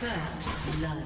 First blood.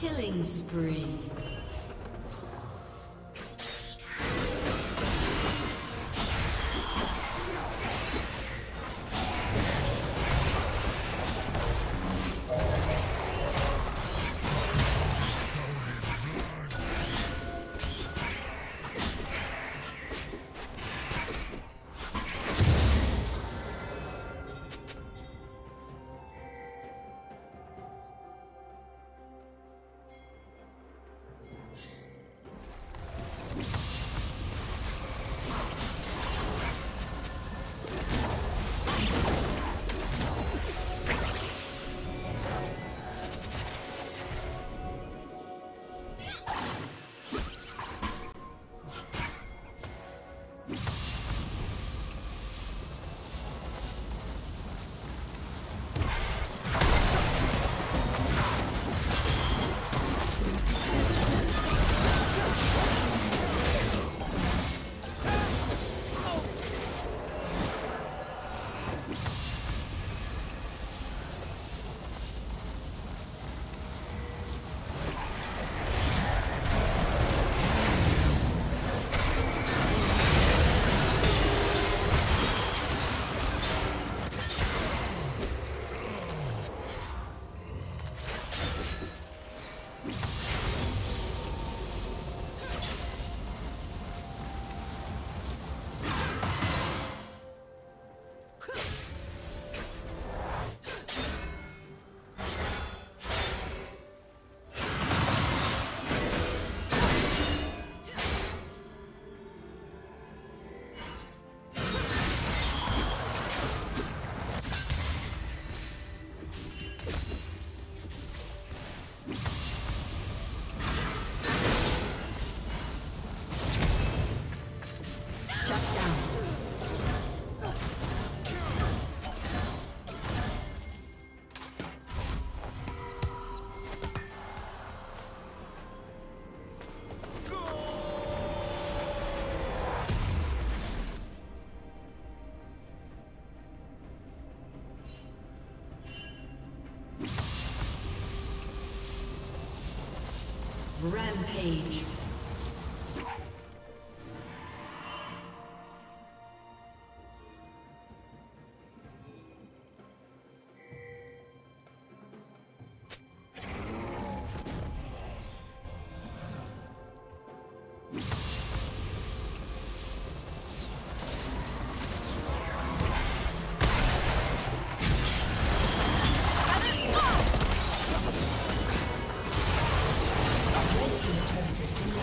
Killing spree. Rampage. Team's turret has been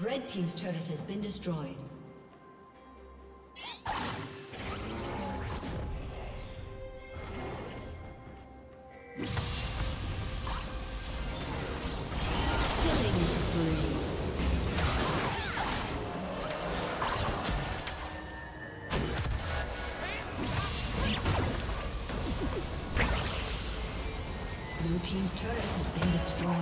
Red Team's turret has been destroyed. Red Team's turret has been destroyed.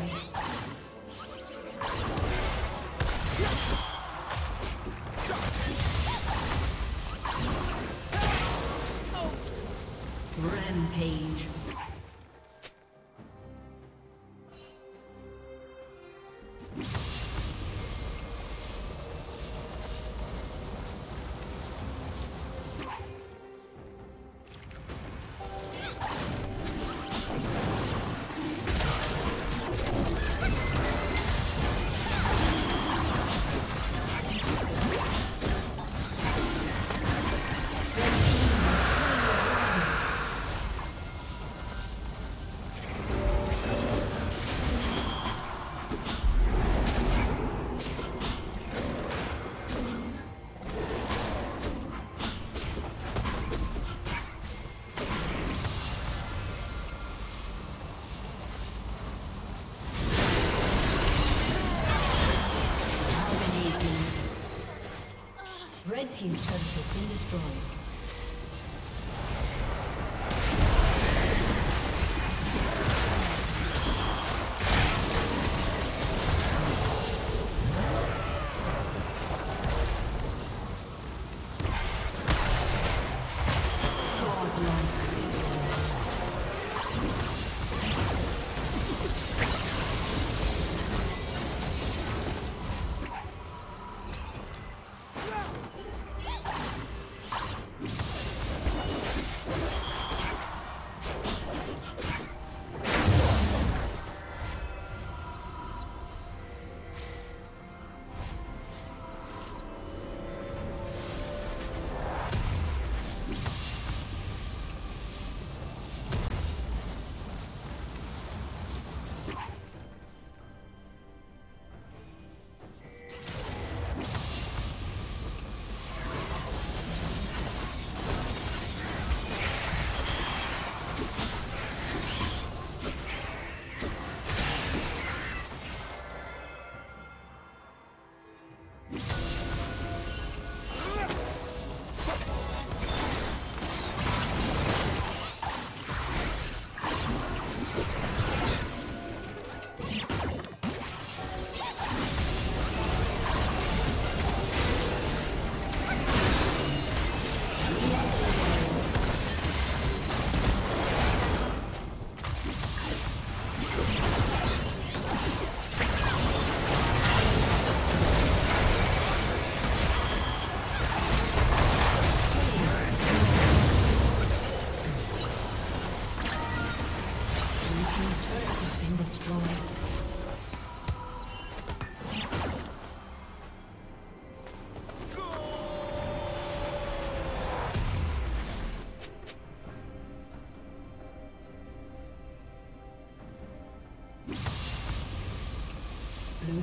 Blue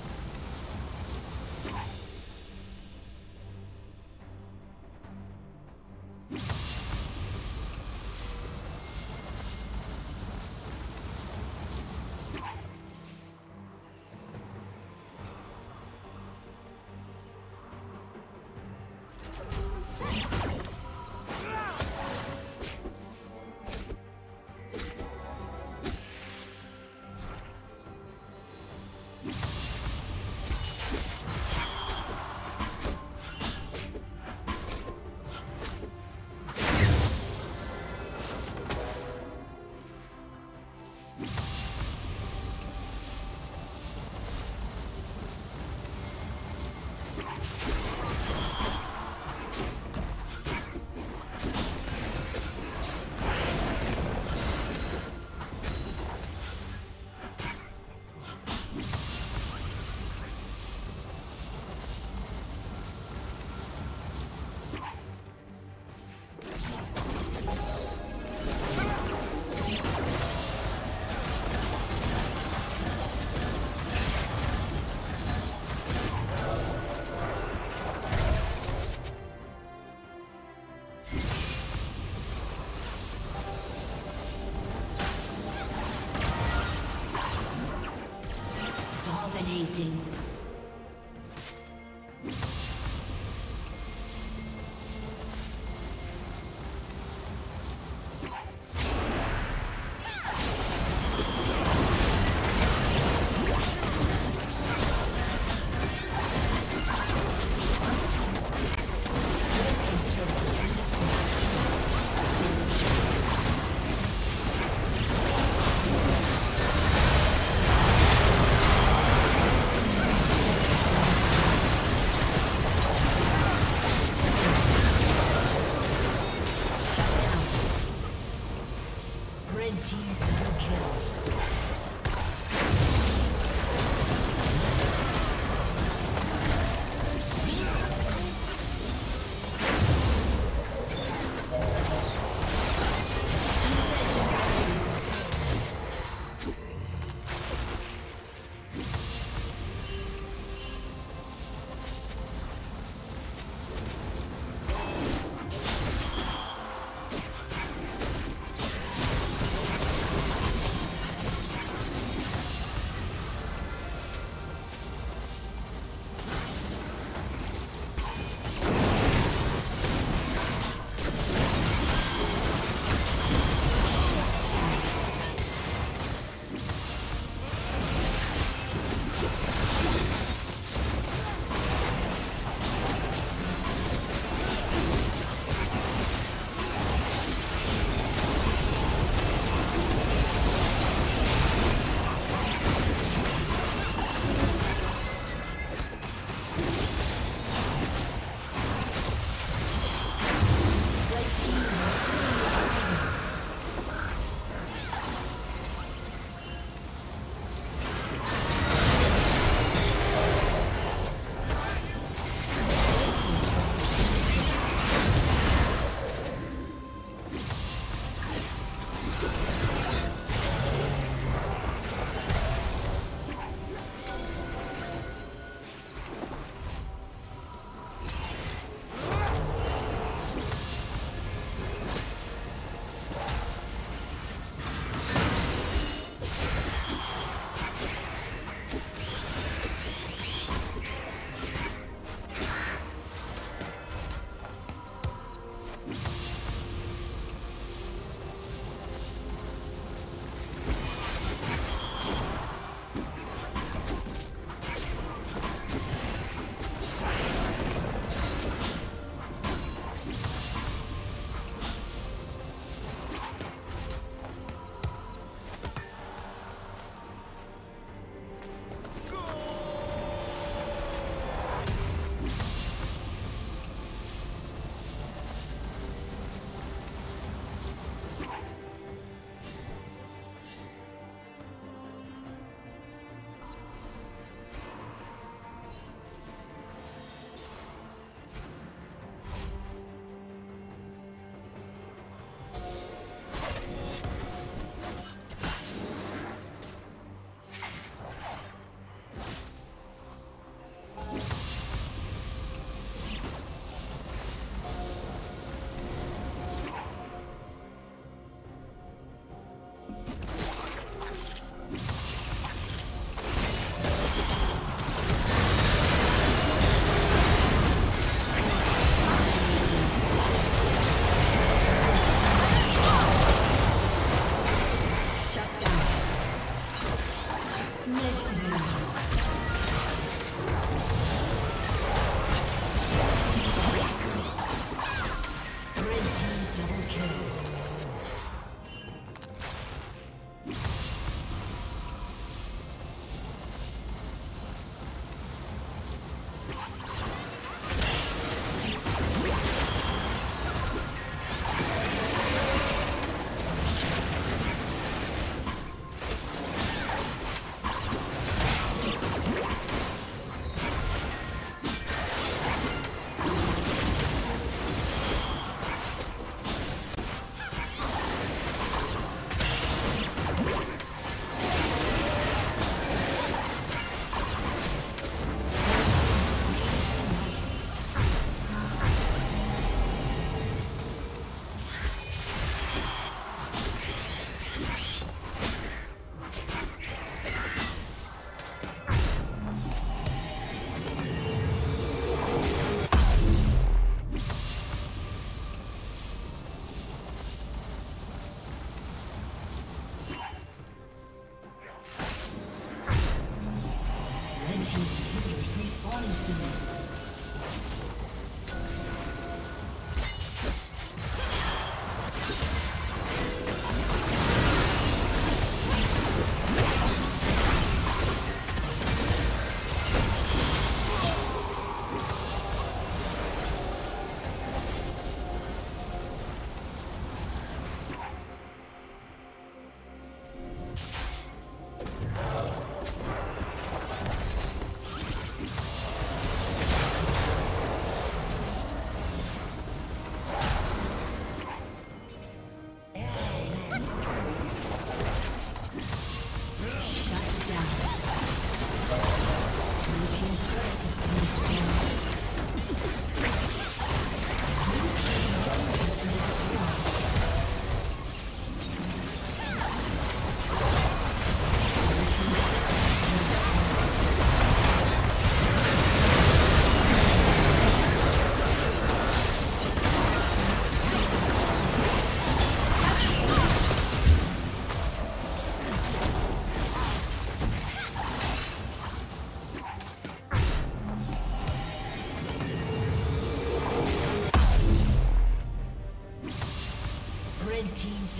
waiting.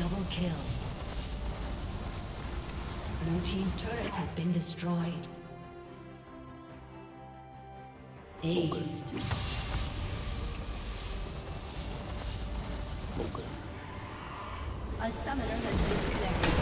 Double kill. Blue team's turret has been destroyed. Ace. A summoner has disconnected.